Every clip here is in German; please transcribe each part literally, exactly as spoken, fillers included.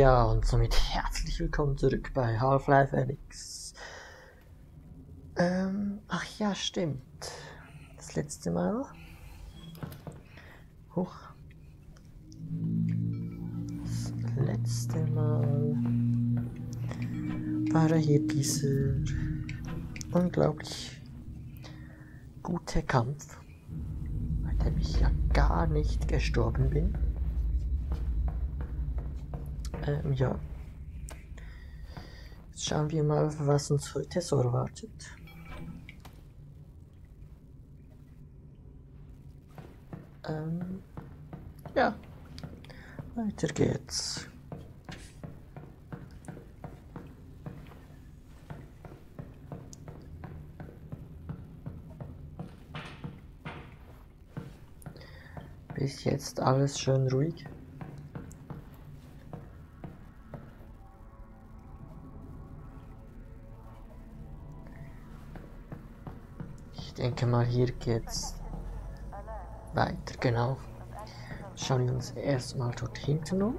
Ja, und somit herzlich willkommen zurück bei Half-Life Alyx. Ähm, ach ja, stimmt. Das letzte Mal. Huch. Das letzte Mal war da hier dieser unglaublich gute Kampf, bei dem ich ja gar nicht gestorben bin. Ähm, ja. Jetzt schauen wir mal, was uns heute so erwartet. Ähm, ja. Weiter geht's. Bis jetzt alles schön ruhig. Ich denke mal, hier geht's weiter, genau. Schauen wir uns erstmal dort hinten um.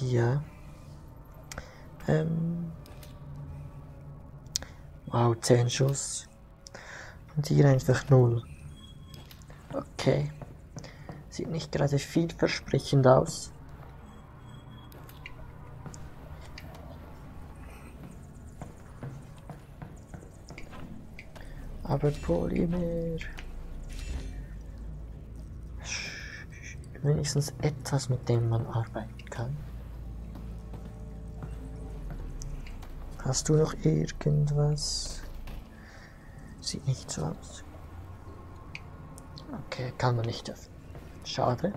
Ja. Ähm. Wow, zehn Schuss. Und hier einfach null. Okay. Sieht nicht gerade vielversprechend aus. Aber Polymer. Wenigstens etwas, mit dem man arbeiten kann. Hast du noch irgendwas? Sieht nicht so aus. Okay, kann man nicht öffnen. Schade.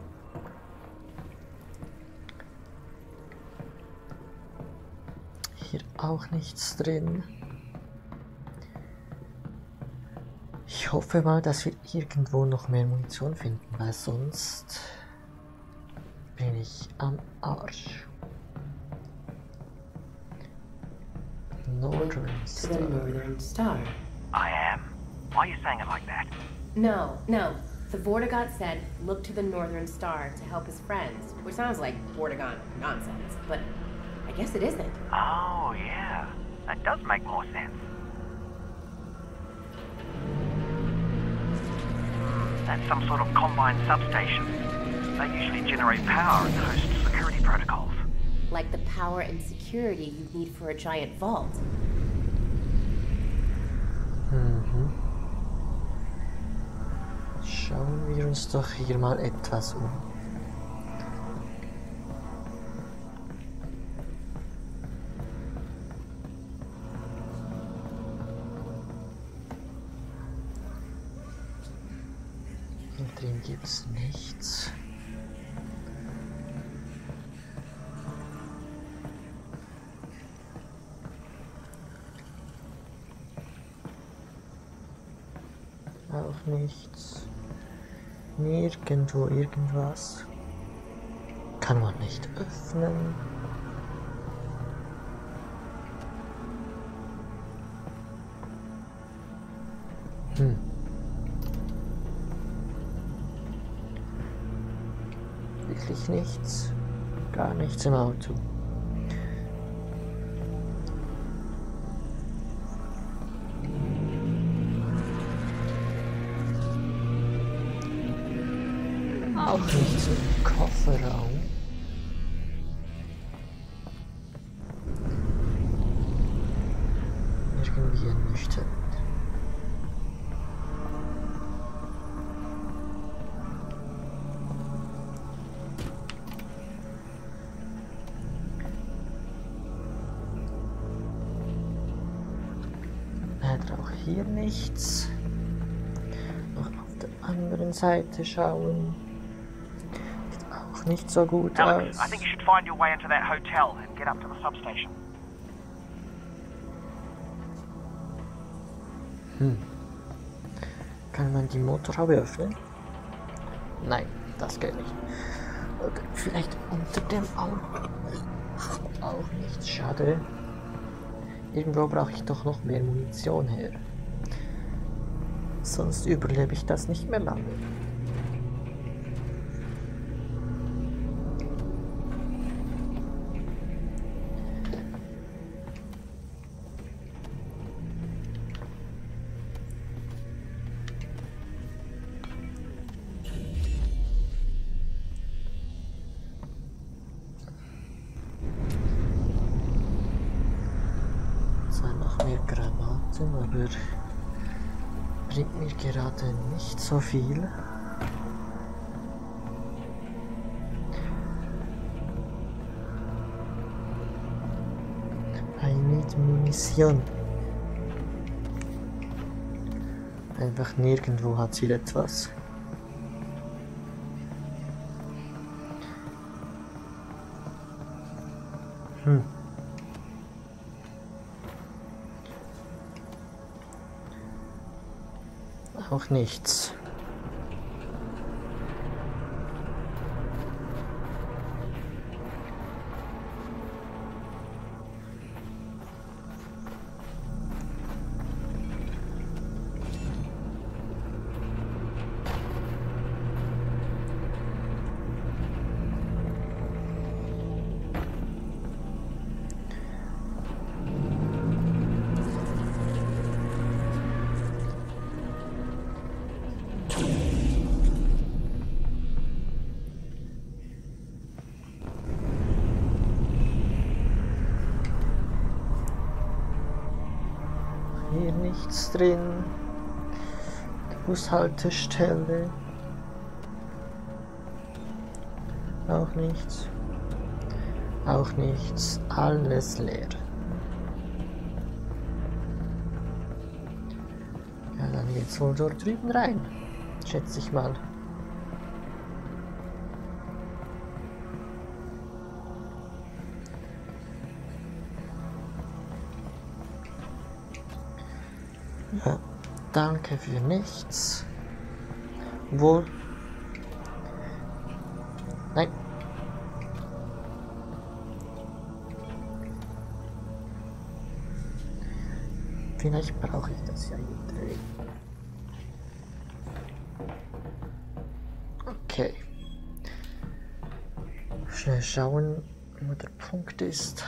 Hier auch nichts drin. Ich hoffe mal, dass wir irgendwo noch mehr Munition finden, weil sonst bin ich am Arsch. Northern Star. Northern Star. I am. Why are you saying it like that? No, no. The Vortigaunt said, look to the Northern Star to help his friends, which sounds like Vortigaunt nonsense, but I guess it isn't. Oh, yeah. That does make more sense. That's some sort of combined substation. They usually generate power and host security protocols. Like the power and security you need for a giant vault. Mhm. Schauen wir uns doch hier mal etwas um. Drin gibt es nichts. Auch nichts. Nirgendwo irgendwas. Kann man nicht öffnen. Hm. Wirklich nichts, gar nichts im Auto. Auch nichts im Kofferraum. Irgendwie ernüchtert. Auch hier nichts. Noch auf der anderen Seite schauen. Sieht auch nicht so gut aus. I think you should find your way into that hotel and get up to the substation. Hm. Kann man die Motorhaube öffnen? Nein, das geht nicht. Okay, vielleicht unter dem Auto. Auch nichts. Schade. Irgendwo brauche ich doch noch mehr Munition her. Sonst überlebe ich das nicht mehr lange. Nicht so viel. I need Munition. Einfach nirgendwo hat sie etwas. Hm. Auch nichts. Nichts drin. Bushaltestelle. Auch nichts. Auch nichts. Alles leer. Ja, dann geht's wohl dort drüben rein. Schätze ich mal. Ja, danke für nichts. Wohl. Nein. Vielleicht brauche ich das ja irgendwie. Okay. Schnell schauen, wo der Punkt ist.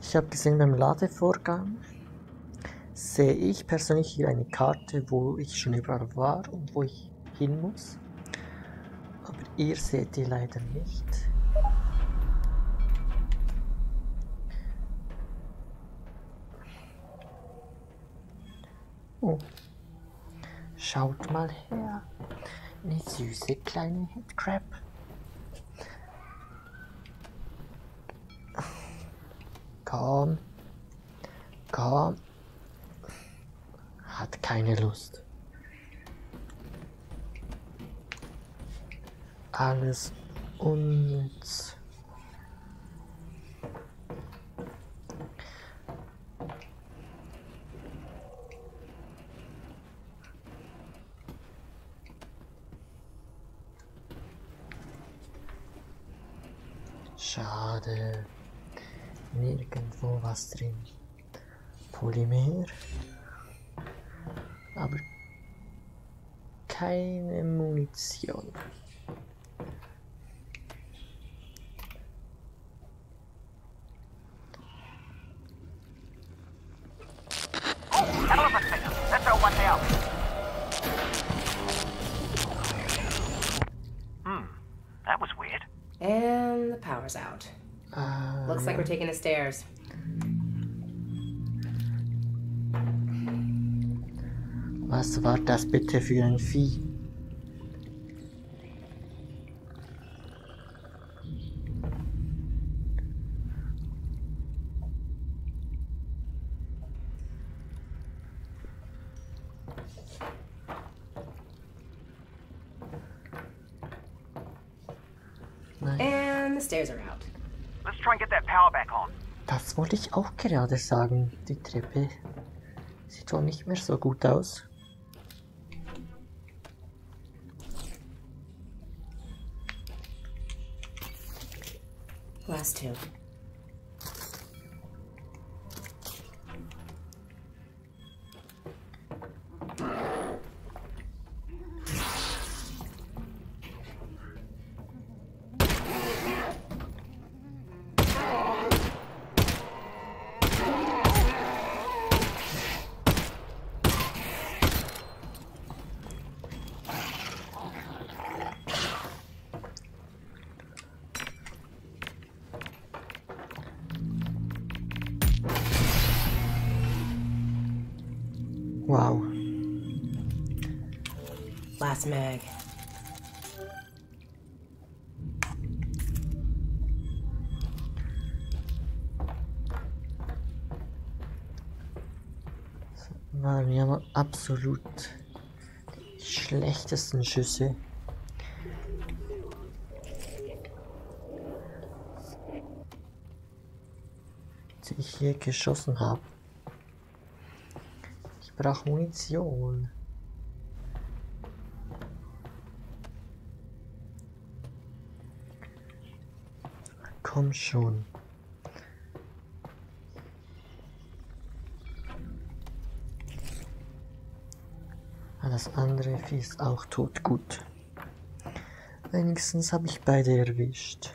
Ich habe gesehen, beim Ladevorgang sehe ich persönlich hier eine Karte, wo ich schon überall war und wo ich hin muss. Aber ihr seht die leider nicht. Oh. Schaut mal her. Eine süße kleine Headcrab. Komm, komm, hat keine Lust. Alles unnütz. Schade. Nirgendwo was drin. Polymer. Aber keine Munition. Looks like we're taking the stairs. Was war das bitte für ein Vieh? And the stairs are out. Let's try and get that power back on. Das wollte ich auch gerade sagen. Die Treppe sieht wohl nicht mehr so gut aus. Last two. Wow. Last mag. Waren ja absolut die schlechtesten Schüsse. Die ich hier geschossen habe. Ich brauche Munition. Komm schon. Das andere Vieh ist auch tot. Gut. Wenigstens habe ich beide erwischt.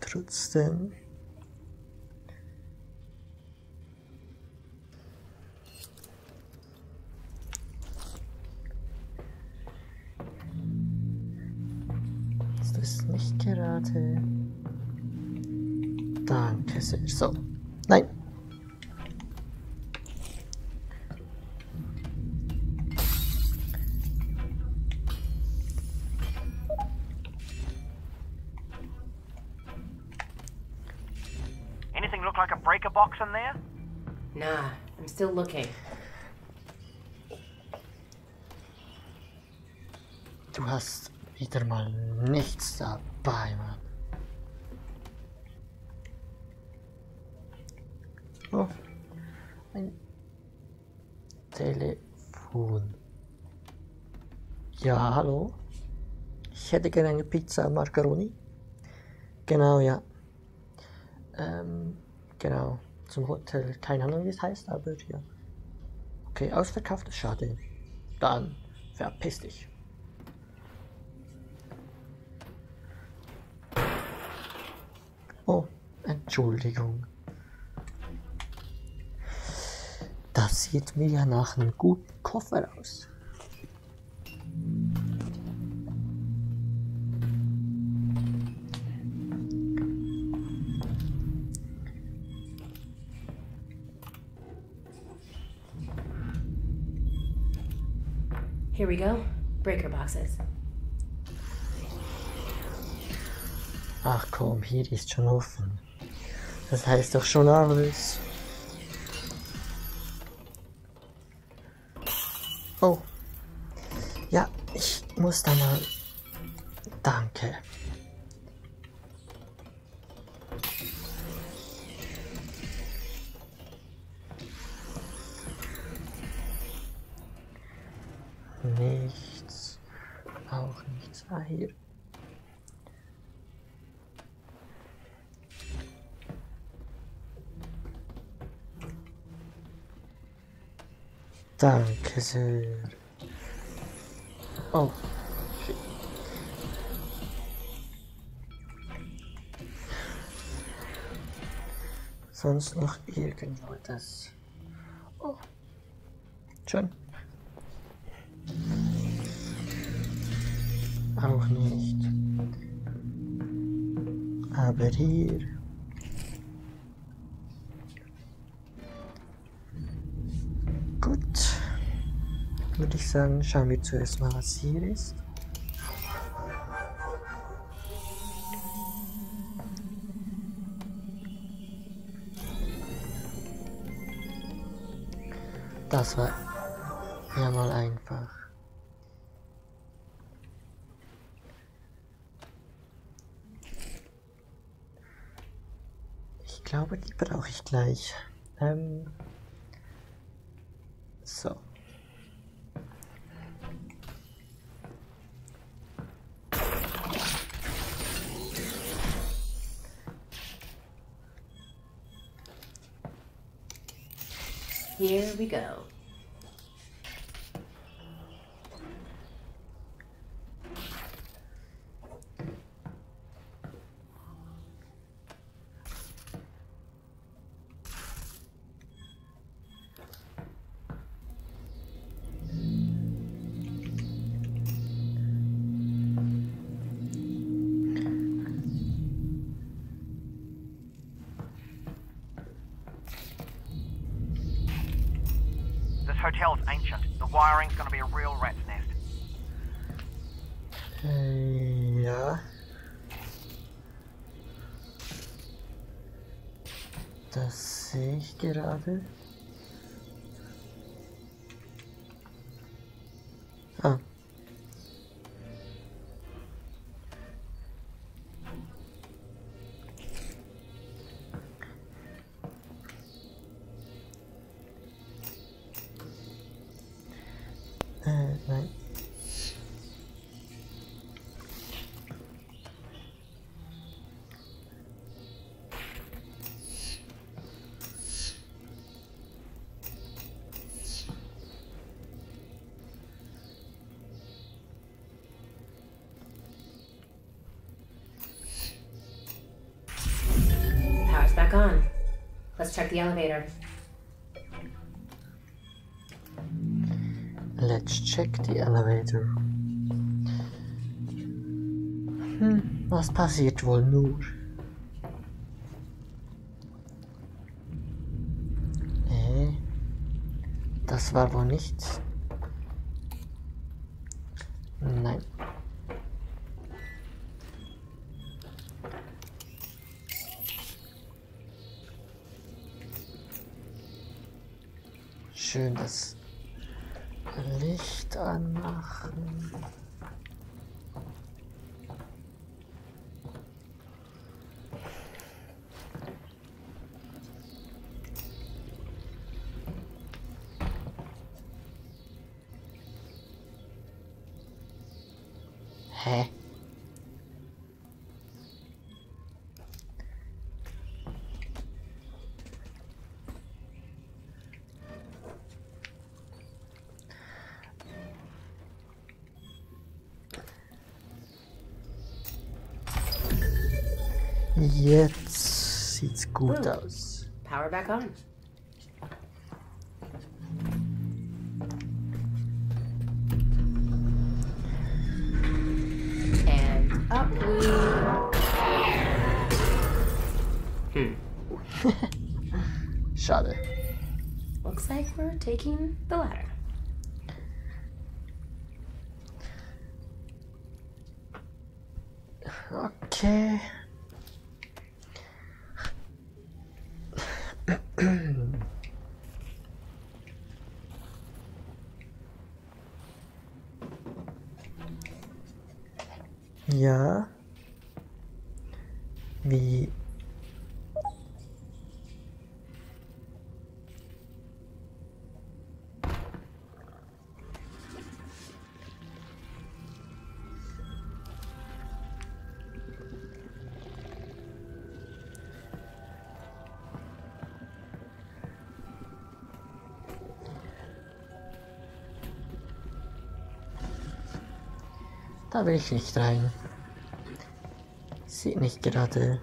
Trotzdem. Das ist nicht gerade. Danke sehr. So. Nein. Nah, I'm still looking. Du hast wieder mal nichts dabei, Mann. Oh, ein Telefon. Ja, hallo? Ich hätte gerne eine Pizza Margaroni. Genau, ja. Ähm, genau. Zum Hotel, keine Ahnung wie es heißt, aber ja. Okay, ausverkauft, schade. Dann verpiss dich. Oh, Entschuldigung. Das sieht mir ja nach einem guten Koffer aus. Here we go. Breaker boxes. Ach komm, hier ist schon offen. Das heißt doch schon alles. Oh. Ja, ich muss da mal... Danke. Nichts. Auch nichts. Ah, hier. Danke sehr. Oh. Sonst noch irgendwas. Oh. Schön. Auch nicht. Aber hier. Gut. Würde ich sagen, schauen wir zuerst mal, was hier ist. Das war ja mal einfach. Ich glaube, die brauche ich gleich. Ähm, so. Here we go. This hotel's ancient. The wiring's gonna be a real rat's nest. Yeah. Das sehe ich gerade. Ah. On. Let's check the elevator. Let's check the elevator. Hm, was passiert wohl nur? Nee, das war wohl nichts. Nein. Schön das Licht anmachen. Hä? Jetzt sieht's gut Ooh. Aus. Power back on. And up we. Hmm. Schade. Looks like we're taking the ladder. Okay. Ja, wie da will ich nicht rein. Sieht nicht gerade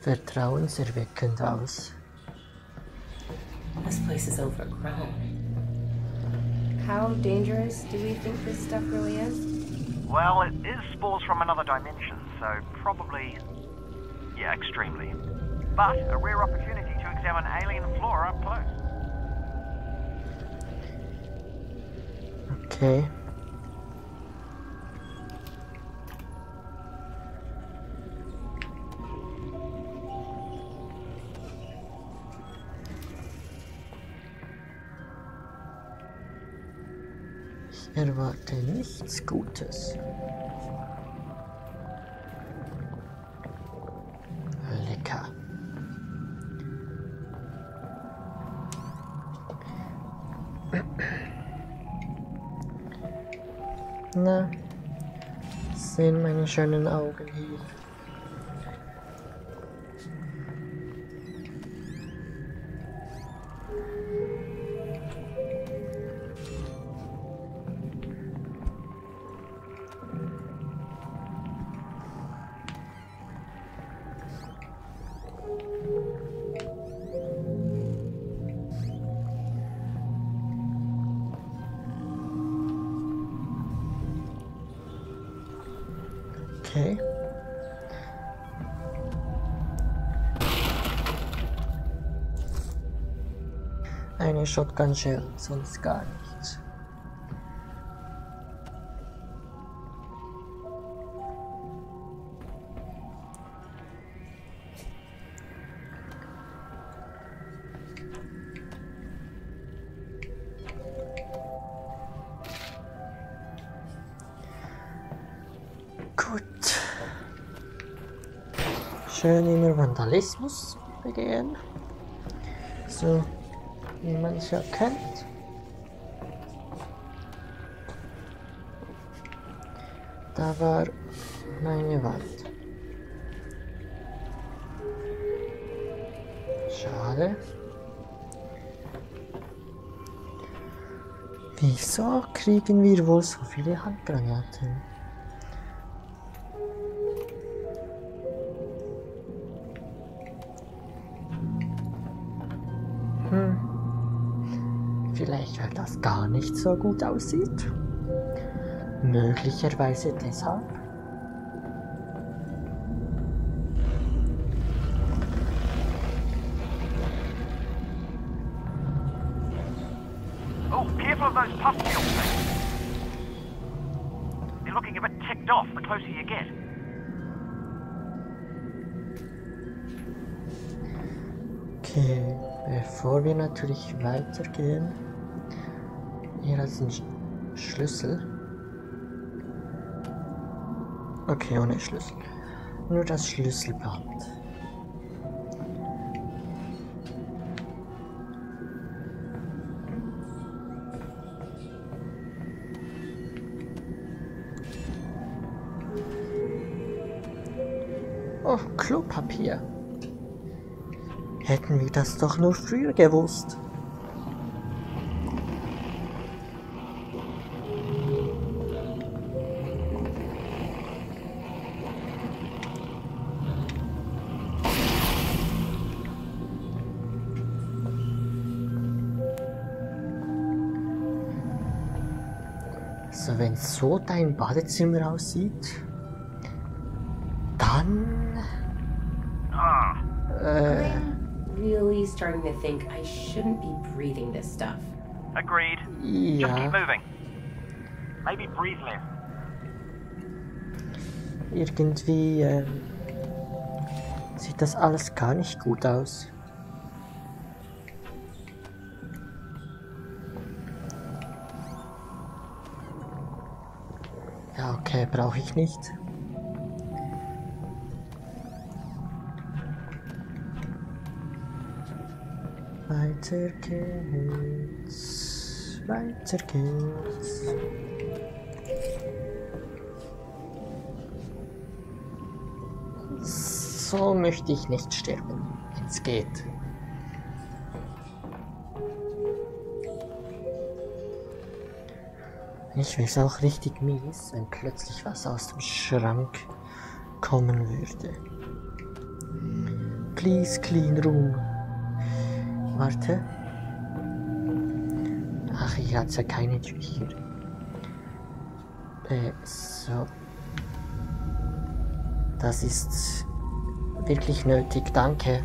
vertrauenserweckend aus. This place is overgrown. How dangerous do we think this stuff really is? Well, it is spores from another dimension, so probably, yeah, extremely. But a rare opportunity to examine alien flora up close. Okay. Erwarte nichts Gutes. Lecker. Na, sehen meine schönen Augen hier. Okay. Eine Shotgun Shell, sonst gar nichts. Gut. Schön immer Vandalismus begehen. So, wie man es erkennt. Da war meine Wand. Schade. Wieso kriegen wir wohl so viele Handgranaten? Vielleicht, weil das gar nicht so gut aussieht. Möglicherweise deshalb. Oh, careful of those puff wheels. They're looking a bit ticked off the closer you get. Okay, bevor wir natürlich weitergehen. Hier ist ein Sch Schlüssel. Okay, ohne Schlüssel. Nur das Schlüsselband. Oh, Klopapier. Hätten wir das doch nur früher gewusst. Also wenn so dein Badezimmer aussieht, dann... Äh, really starting to think I shouldn't be breathing this stuff. Agreed. Yeah. Just keep moving. Maybe breathe less. Irgendwie äh, sieht das alles gar nicht gut aus. Ja, okay, brauche ich nicht. Weiter geht's, weiter geht's. So möchte ich nicht sterben, wenn's geht. Ich wäre es auch richtig mies, wenn plötzlich was aus dem Schrank kommen würde. Please clean room. Warte. Ach, hier hat's ja keine Tür hier. Äh, so. Das ist wirklich nötig, danke.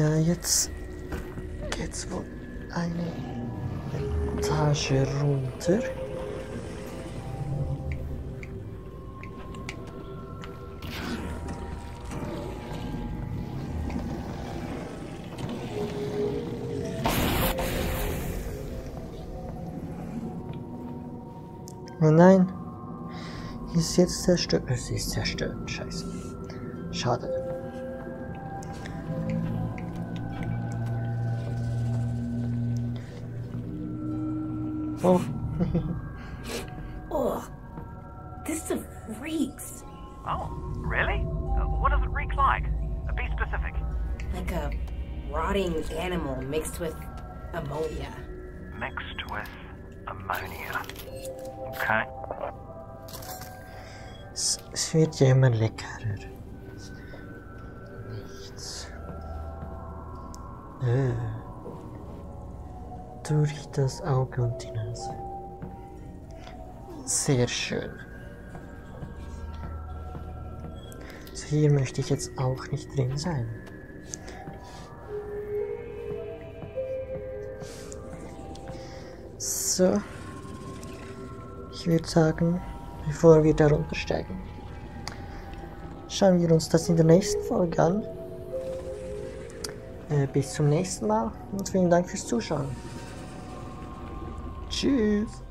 Ja, jetzt geht's wohl eine Etage runter. Oh nein, ist jetzt zerstört. Es ist zerstört, scheiße. Schade. Oh. Oh, this reeks. Oh, really? What does it reek like? Be specific. Like a rotting animal mixed with ammonia. Mixed with ammonia. Okay. Es wird ja immer leckerer. Nichts. Äh. Durch das Auge und die Nase. Sehr schön. So, hier möchte ich jetzt auch nicht drin sein. So. Ich würde sagen, bevor wir da runtersteigen, schauen wir uns das in der nächsten Folge an. Äh, bis zum nächsten Mal und vielen Dank fürs Zuschauen. Tschüss.